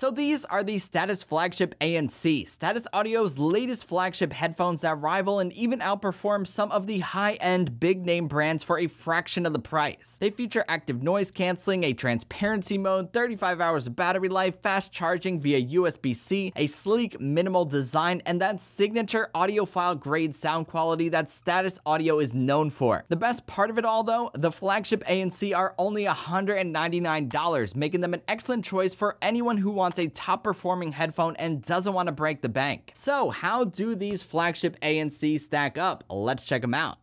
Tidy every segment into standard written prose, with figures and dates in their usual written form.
So these are the Status Flagship ANC, Status Audio's latest flagship headphones that rival and even outperform some of the high-end big-name brands for a fraction of the price. They feature active noise canceling, a transparency mode, 35 hours of battery life, fast charging via USB-C, a sleek, minimal design, and that signature audiophile-grade sound quality that Status Audio is known for. The best part of it all, though, the flagship ANC are only $199, making them an excellent choice for anyone who wants a top-performing headphone and doesn't want to break the bank. So how do these flagship ANC stack up? Let's check them out.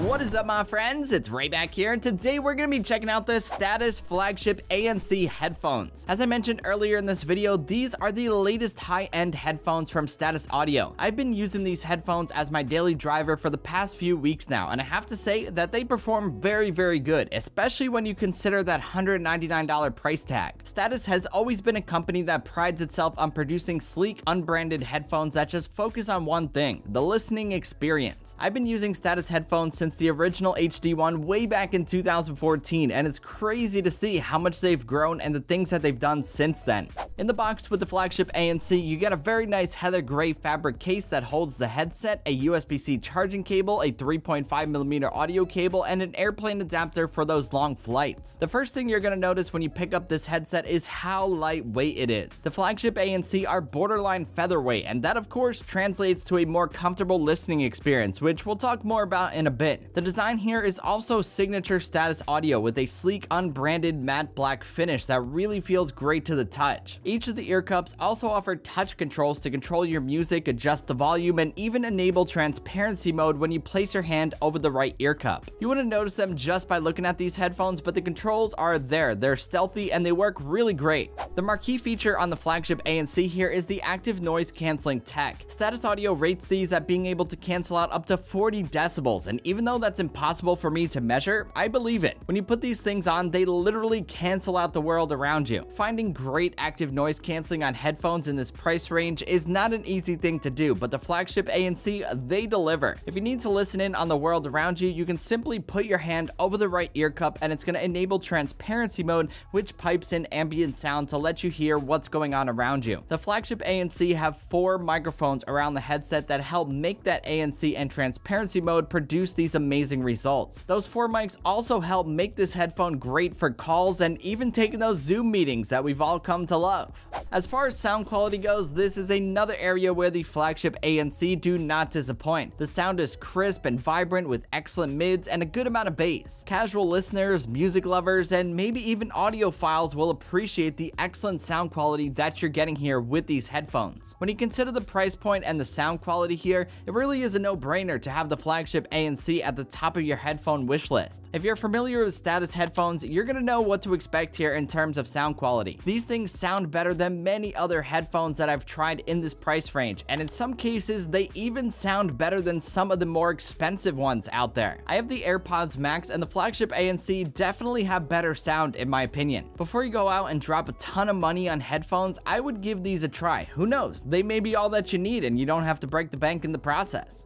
What is up, my friends? It's Ray back here, and today we're gonna be checking out the Status Flagship ANC headphones. As I mentioned earlier in this video, these are the latest high-end headphones from Status Audio. I've been using these headphones as my daily driver for the past few weeks now, and I have to say that they perform very, very good, especially when you consider that $199 price tag. Status has always been a company that prides itself on producing sleek, unbranded headphones that just focus on one thing, the listening experience. I've been using Status headphones since the original HD1 way back in 2014, and it's crazy to see how much they've grown and the things that they've done since then. In the box with the flagship ANC, you get a very nice heather gray fabric case that holds the headset, a USB-C charging cable, a 3.5mm audio cable, and an airplane adapter for those long flights. The first thing you're gonna notice when you pick up this headset is how lightweight it is. The flagship ANC are borderline featherweight, and that of course translates to a more comfortable listening experience, which we'll talk more about in a bit. The design here is also signature Status Audio with a sleek, unbranded matte black finish that really feels great to the touch. Each of the ear cups also offer touch controls to control your music, adjust the volume, and even enable transparency mode when you place your hand over the right ear cup. You wouldn't notice them just by looking at these headphones, but the controls are there. They're stealthy and they work really great. The marquee feature on the flagship ANC here is the active noise canceling tech. Status Audio rates these at being able to cancel out up to 40 decibels, and even though that's impossible for me to measure, I believe it. When you put these things on, they literally cancel out the world around you. Finding great active noise canceling on headphones in this price range is not an easy thing to do, but the flagship ANC, they deliver. If you need to listen in on the world around you, you can simply put your hand over the right ear cup and it's gonna enable transparency mode, which pipes in ambient sound to let you hear what's going on around you. The flagship ANC have 4 microphones around the headset that help make that ANC and transparency mode produce these amazing results. Those 4 mics also help make this headphone great for calls and even taking those Zoom meetings that we've all come to love. As far as sound quality goes, this is another area where the flagship ANC do not disappoint. The sound is crisp and vibrant with excellent mids and a good amount of bass. Casual listeners, music lovers, and maybe even audiophiles will appreciate the excellent sound quality that you're getting here with these headphones. When you consider the price point and the sound quality here, it really is a no-brainer to have the flagship ANC at the top of your headphone wish list. If you're familiar with Status headphones, you're gonna know what to expect here in terms of sound quality. These things sound better than many other headphones that I've tried in this price range, and in some cases, they even sound better than some of the more expensive ones out there. I have the AirPods Max, and the flagship ANC definitely have better sound in my opinion. Before you go out and drop a ton of money on headphones, I would give these a try. Who knows? They may be all that you need, and you don't have to break the bank in the process.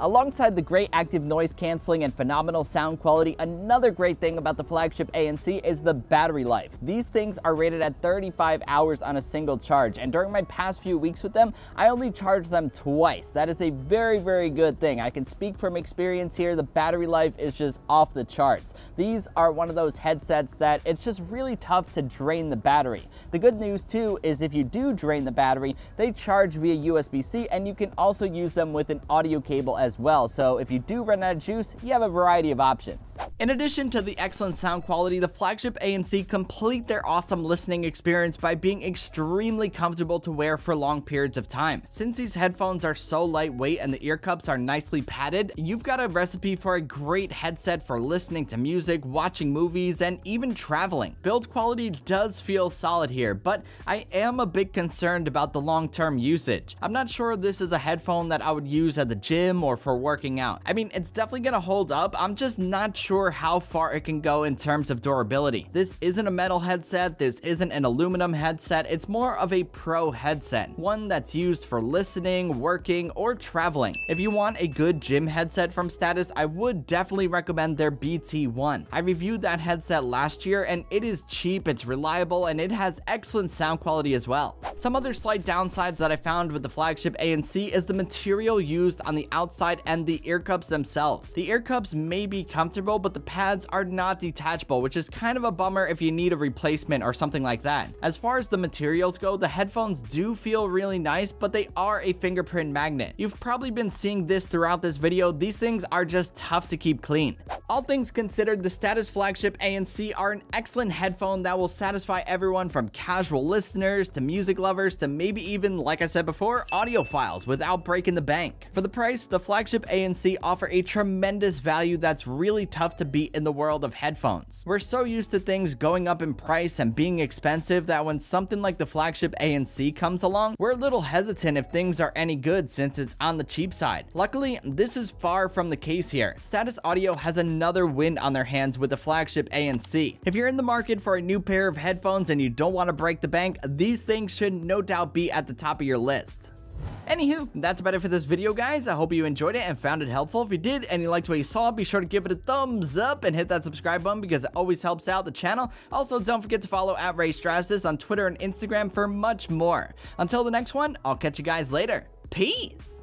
Alongside the great active noise canceling and phenomenal sound quality, another great thing about the flagship ANC is the battery life. These things are rated at 35 hours on a single charge, and during my past few weeks with them, I only charged them twice. That is a very, very good thing. I can speak from experience here. The battery life is just off the charts. These are one of those headsets that it's just really tough to drain the battery. The good news too is if you do drain the battery, they charge via USB-C, and you can also use them with an audio cable as well, so if you do run out of juice, you have a variety of options. In addition to the excellent sound quality, the flagship ANC complete their awesome listening experience by being extremely comfortable to wear for long periods of time. Since these headphones are so lightweight and the ear cups are nicely padded, you've got a recipe for a great headset for listening to music, watching movies, and even traveling. Build quality does feel solid here, but I am a bit concerned about the long-term usage. I'm not sure this is a headphone that I would use at the gym or for working out. I mean, it's definitely gonna hold up. I'm just not sure sure how far it can go in terms of durability. This isn't a metal headset, this isn't an aluminum headset, it's more of a pro headset, one that's used for listening, working, or traveling. If you want a good gym headset from Status, I would definitely recommend their BT1. I reviewed that headset last year and it is cheap, it's reliable, and it has excellent sound quality as well. Some other slight downsides that I found with the flagship ANC is the material used on the outside and the ear cups themselves. The ear cups may be comfortable, but the pads are not detachable, which is kind of a bummer if you need a replacement or something like that. As far as the materials go, the headphones do feel really nice, but they are a fingerprint magnet. You've probably been seeing this throughout this video. These things are just tough to keep clean. All things considered, the Status Flagship ANC are an excellent headphone that will satisfy everyone from casual listeners to music lovers to maybe even, like I said before, audiophiles without breaking the bank. For the price, the Flagship ANC offer a tremendous value that's really tough to beat in the world of headphones. We're so used to things going up in price and being expensive that when something like the Flagship ANC comes along, we're a little hesitant if things are any good since it's on the cheap side. Luckily, this is far from the case here. Status Audio has another win on their hands with the Flagship ANC. If you're in the market for a new pair of headphones and you don't want to break the bank, these things should no doubt be at the top of your list. Anywho, that's about it for this video, guys. I hope you enjoyed it and found it helpful. If you did and you liked what you saw, be sure to give it a thumbs up and hit that subscribe button because it always helps out the channel. Also, don't forget to follow @RayStrasis on Twitter and Instagram for much more. Until the next one, I'll catch you guys later. Peace!